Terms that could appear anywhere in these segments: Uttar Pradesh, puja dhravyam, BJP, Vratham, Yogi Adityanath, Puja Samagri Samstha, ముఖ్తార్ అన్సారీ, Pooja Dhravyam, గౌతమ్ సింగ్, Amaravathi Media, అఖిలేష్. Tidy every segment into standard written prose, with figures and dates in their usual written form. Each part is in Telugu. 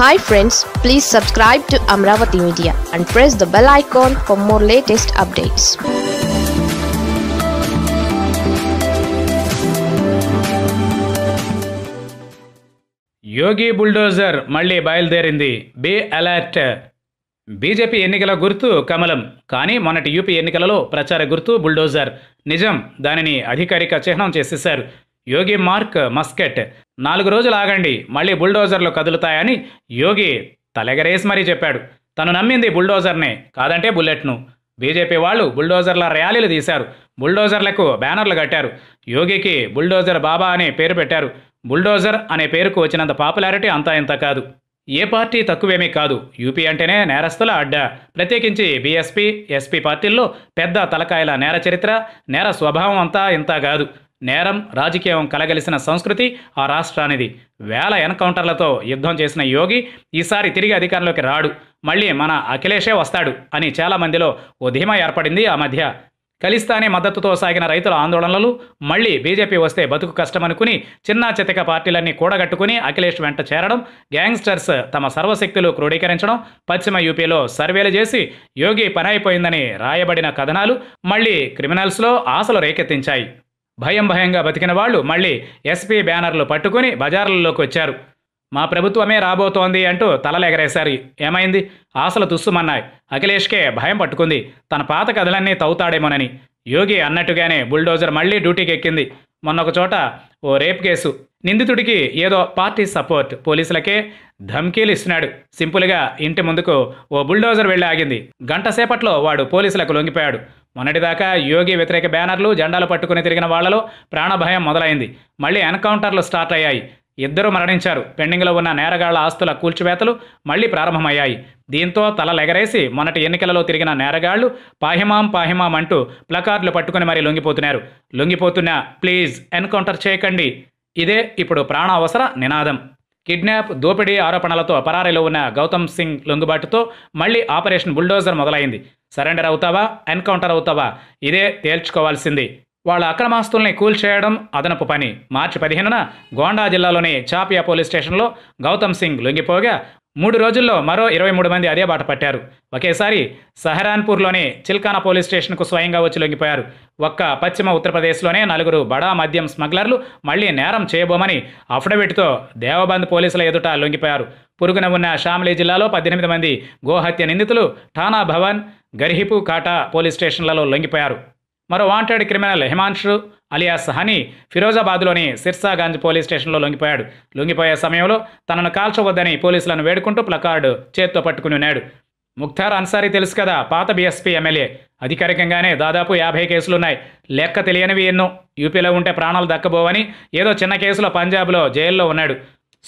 Hi friends, please subscribe to Amaravathi Media and press the bell icon for more latest updates. Yogi bulldozer malli bayalderindi. Be alert. BJP ఎన్నికల గుర్తు కమలం కానీ మొన్నటి యూపీ ఎన్నికలలో ప్రచార గుర్తు బుల్డోజర్ నిజం దానిని అధికారిక చిహ్నం చేసేశారు యోగి మార్క్ మస్కెట్ 4 రోజులు ఆగండి మళ్ళీ బుల్డోజర్లు కదులుతాయని యోగి తలగరేసి మరీ చెప్పాడు తను నమ్మింది బుల్డోజర్నే కాదంటే బుల్లెట్ను బీజేపీ వాళ్ళు బుల్డోజర్ల ర్యాలీలు తీశారు బుల్డోజర్లకు బ్యానర్లు కట్టారు యోగికి బుల్డోజర్ బాబా అనే పేరు పెట్టారు బుల్డోజర్ అనే పేరుకు వచ్చినంత పాపులారిటీ అంతా ఇంత కాదు ఏ పార్టీ తక్కువేమీ కాదు యూపీ అంటేనే నేరస్తుల అడ్డా ప్రత్యేకించి బీఎస్పీ ఎస్పీ పార్టీల్లో పెద్ద తలకాయల నేర చరిత్ర నేర స్వభావం అంతా ఇంత కాదు నేరం రాజకీయం కలగలిసిన సంస్కృతి ఆ రాష్ట్రానిది వేల ఎన్కౌంటర్లతో యుద్ధం చేసిన యోగి ఈసారి తిరిగి అధికారంలోకి రాడు మళ్ళీ మన అఖిలేషే వస్తాడు అని చాలామందిలో ఓ ధీమా ఏర్పడింది ఆ మధ్య కలిస్తానే మద్దతుతో సాగిన రైతుల ఆందోళనలు మళ్లీ బీజేపీ వస్తే బతుకు కష్టమనుకుని చిన్న చితక పార్టీలన్నీ కూడగట్టుకుని అఖిలేష్ వెంట చేరడం గ్యాంగ్స్టర్స్ తమ సర్వశక్తులు క్రోడీకరించడం పశ్చిమ యూపీలో సర్వేలు చేసి యోగి పనైపోయిందని రాయబడిన కథనాలు మళ్లీ క్రిమినల్స్లో ఆశలు రేకెత్తించాయి భయం భయంగా బతికిన వాళ్ళు మళ్లీ ఎస్పీ బ్యానర్లు పట్టుకుని బజార్లలోకి వచ్చారు మా ప్రభుత్వమే రాబోతోంది అంటూ తలలెగరేశారు ఏమైంది ఆశలు తుస్సుమన్నాయి అఖిలేష్కే భయం పట్టుకుంది తన పాత కథలన్నీ తవ్వుతాడేమోనని యోగి అన్నట్టుగానే బుల్డోజర్ మళ్లీ డ్యూటీకి ఎక్కింది మొన్నొక చోట ఓ రేప్ కేసు నిందితుడికి ఏదో పార్టీ సపోర్ట్ పోలీసులకే ధమ్కీలు ఇస్తున్నాడు సింపుల్గా ఇంటి ముందుకు ఓ బుల్డోజర్ వెళ్ళి ఆగింది గంట సేపట్లో వాడు పోలీసులకు లొంగిపోయాడు మొన్నటిదాకా యోగి వ్యతిరేక బ్యానర్లు జెండాలు పట్టుకుని తిరిగిన వాళ్లలో ప్రాణభయం మొదలైంది మళ్లీ ఎన్కౌంటర్లు స్టార్ట్ అయ్యాయి ఇద్దరు మరణించారు పెండింగ్లో ఉన్న నేరగాళ్ల ఆస్తుల కూల్చివేతలు మళ్లీ ప్రారంభమయ్యాయి దీంతో తలలెగరేసి మొన్నటి ఎన్నికలలో తిరిగిన నేరగాళ్లు పాహిమాం పాహిమాం అంటూ ప్లకార్డులు పట్టుకుని మరీ లొంగిపోతున్నారు లొంగిపోతున్నా ప్లీజ్ ఎన్కౌంటర్ చేయకండి ఇదే ఇప్పుడు ప్రాణ అవసర నినాదం కిడ్నాప్ దోపిడీ ఆరోపణలతో పరారీలో ఉన్న గౌతమ్ సింగ్ లొంగుబాటుతో మళ్లీ ఆపరేషన్ బుల్డోజర్ మొదలైంది సరెండర్ అవుతావా ఎన్కౌంటర్ అవుతావా ఇదే తేల్చుకోవాల్సింది వాళ్ళ అక్రమాస్తుల్ని కూల్చేయడం అదనపు పని మార్చి 15న గోండా జిల్లాలోని చాపియా పోలీస్ స్టేషన్లో గౌతమ్ సింగ్ లొంగిపోగా 3 రోజుల్లో మరో 23 మంది అదే బాట పట్టారు ఒకేసారి సహరాన్పూర్లోని చిల్కానా పోలీస్ స్టేషన్కు స్వయంగా వచ్చి లొంగిపోయారు ఒక్క పశ్చిమ ఉత్తరప్రదేశ్లోనే 4 బడా మద్యం స్మగ్లర్లు మళ్లీ నేరం చేయబోమని అఫిడవిట్తో దేవబంద్ పోలీసుల ఎదుట లొంగిపోయారు పొరుగున ఉన్న షామ్లీ జిల్లాలో 18 మంది గోహత్య నిందితులు ఠానా భవన్ గర్హిపు కాటా పోలీస్ స్టేషన్లలో లొంగిపోయారు మరో wanted criminal Himanshu alias honey ఫిరోజాబాద్లోని సిర్సా గంజ్ పోలీస్ స్టేషన్లో లొంగిపోయాడు లొంగిపోయే సమయంలో తనను కాల్చవద్దని పోలీసులను వేడుకుంటూ ప్లకార్డు చేత్తో పట్టుకుని ఉన్నాడు ముఖ్తార్ అన్సారీ తెలుసు కదా పాత బీఎస్పీ ఎమ్మెల్యే అధికారికంగానే దాదాపు 50 కేసులున్నాయి లెక్క తెలియనివి ఎన్నో యూపీలో ఉంటే ప్రాణాలు దక్కబోవని ఏదో చిన్న కేసులో పంజాబ్లో జైల్లో ఉన్నాడు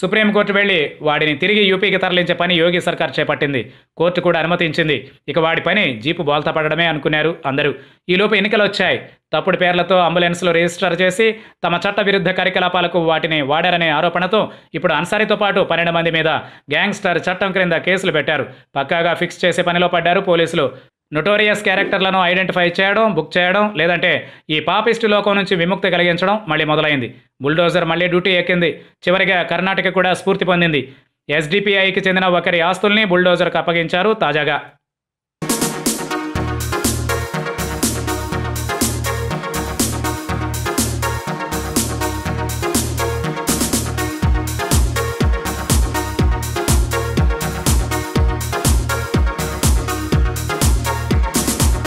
సుప్రీం కోర్టు వెళ్లి వాడిని తిరిగి యూపీకి తరలించే పని యోగి సర్కార్ చేపట్టింది కోర్టు కూడా అనుమతించింది ఇక వాడి పని జీపు బోల్తా పడడమే అనుకున్నారు అందరూ ఈలోపు ఎన్నికలు వచ్చాయి తప్పుడు పేర్లతో అంబులెన్స్లు రిజిస్టర్ చేసి తమ చట్ట విరుద్ధ కార్యకలాపాలకు వాటిని వాడారనే ఆరోపణతో ఇప్పుడు అన్సారీతో పాటు 12 మంది మీద గ్యాంగ్స్టర్ చట్టం క్రింద కేసులు పెట్టారు పక్కాగా ఫిక్స్ చేసే పనిలో పడ్డారు పోలీసులు నోటోరియస్ క్యారెక్టర్లను ఐడెంటిఫై చేయడం బుక్ చేయడం లేదంటే ఈ పాపిస్టు లోకం నుంచి విముక్తి కలిగించడం మళ్ళీ మొదలైంది బుల్డోజర్ మళ్లీ డ్యూటీ ఎక్కింది చివరిగా కర్ణాటక కూడా స్ఫూర్తి పొందింది ఎస్డిపిఐకి చెందిన ఒకరి ఆస్తుల్ని బుల్డోజర్కు అప్పగించారు తాజాగా